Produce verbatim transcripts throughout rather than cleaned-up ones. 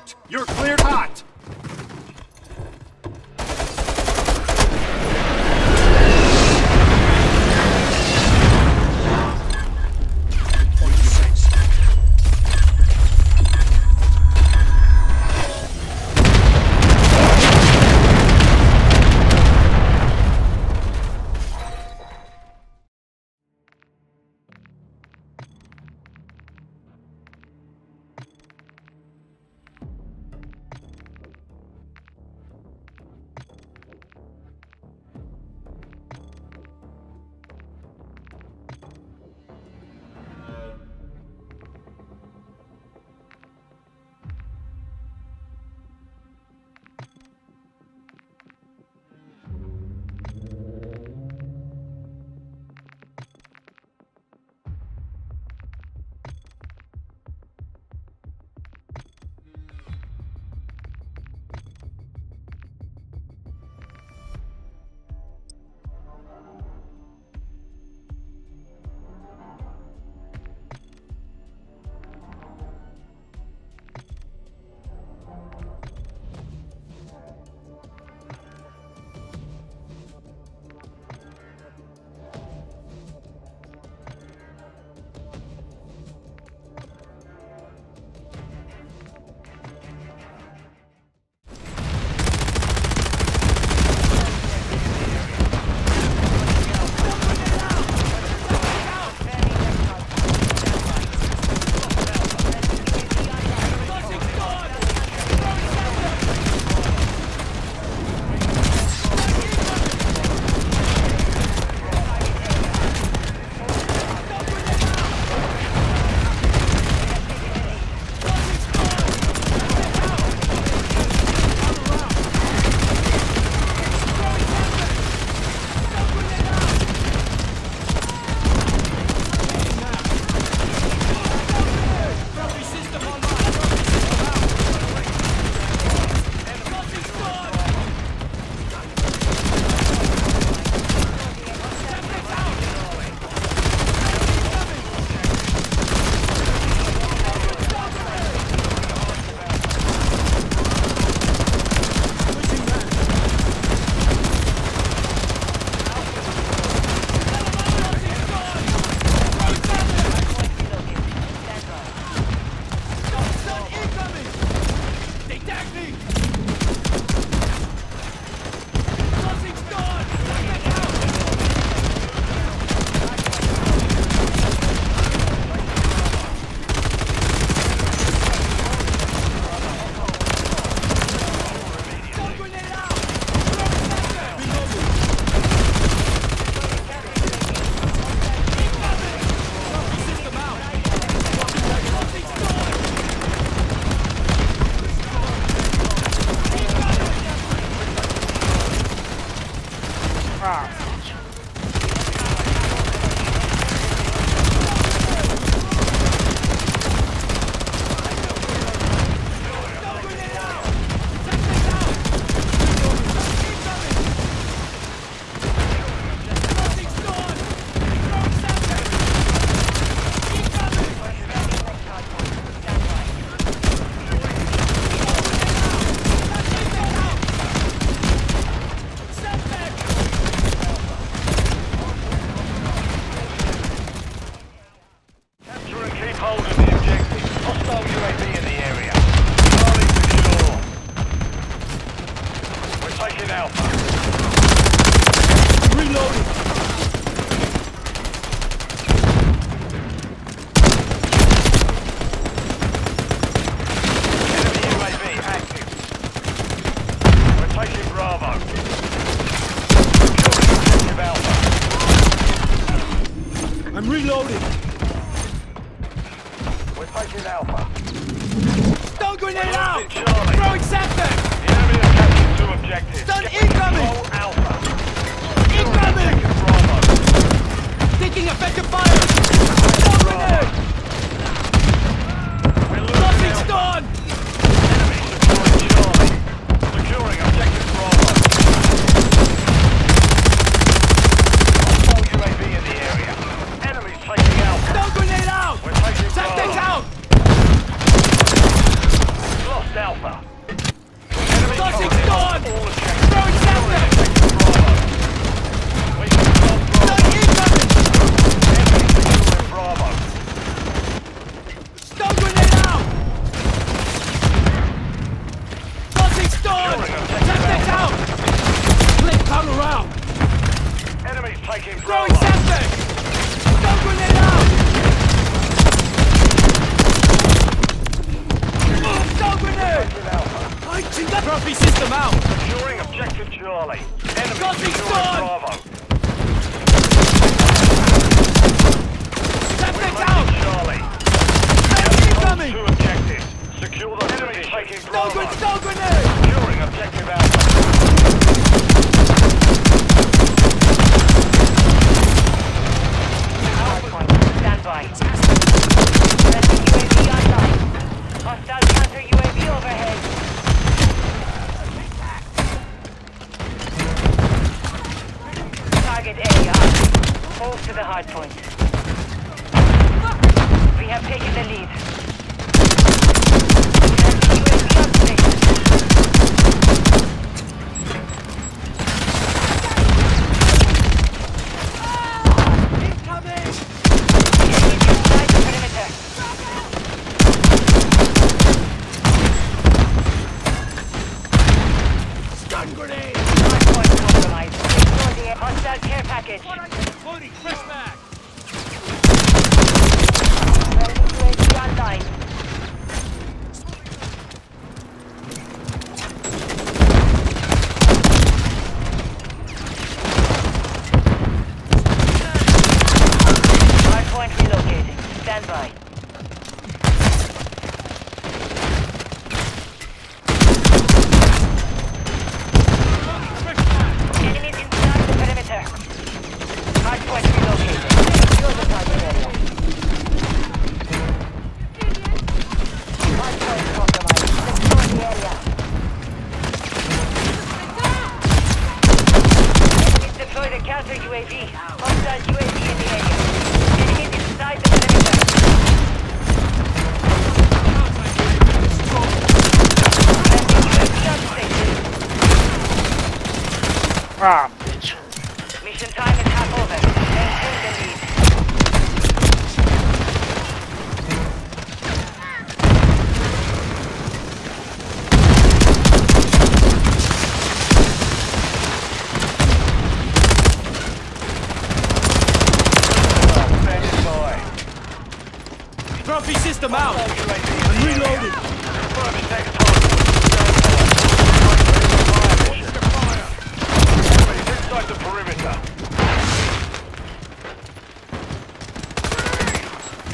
marked. You're cleared hot. Charlie. Enemy secure Bravo. Step it down! Charlie. Enemy coming! Two objectives. Secure the enemy taking Bravo. No, no grenade! Securing objective Alpha. Alpha. Standby. Rescue U A V online. Hostile counter U A V overhead. Target area. Hold to the hard point. We have taken the lead. Ah, incoming! Inside the perimeter. Stun grenade! Hard point compromised. Hostile care package. Loading, press back. U A V online. Hardpoint relocating. Stand by. Ah, bitch. Mission time is half over. Maintain the lead. Trophy system out. I'm reloading. First text inside the perimeter.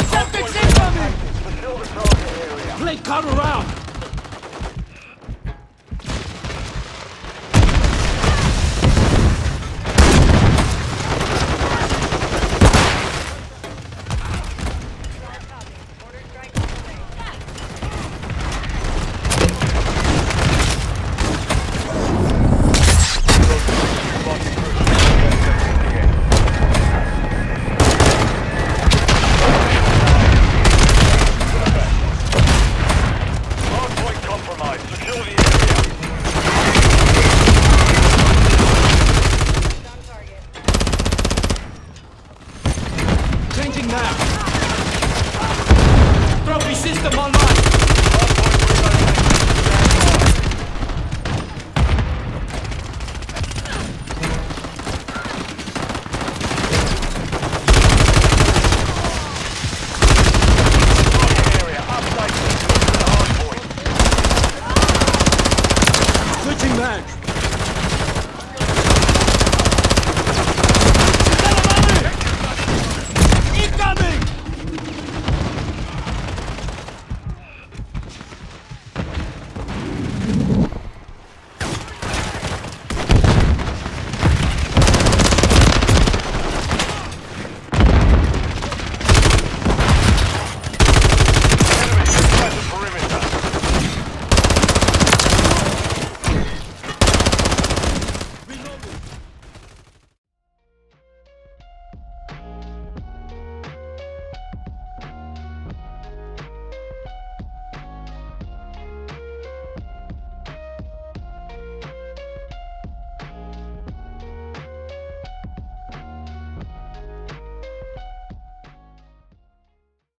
Something's incoming! Play cut around!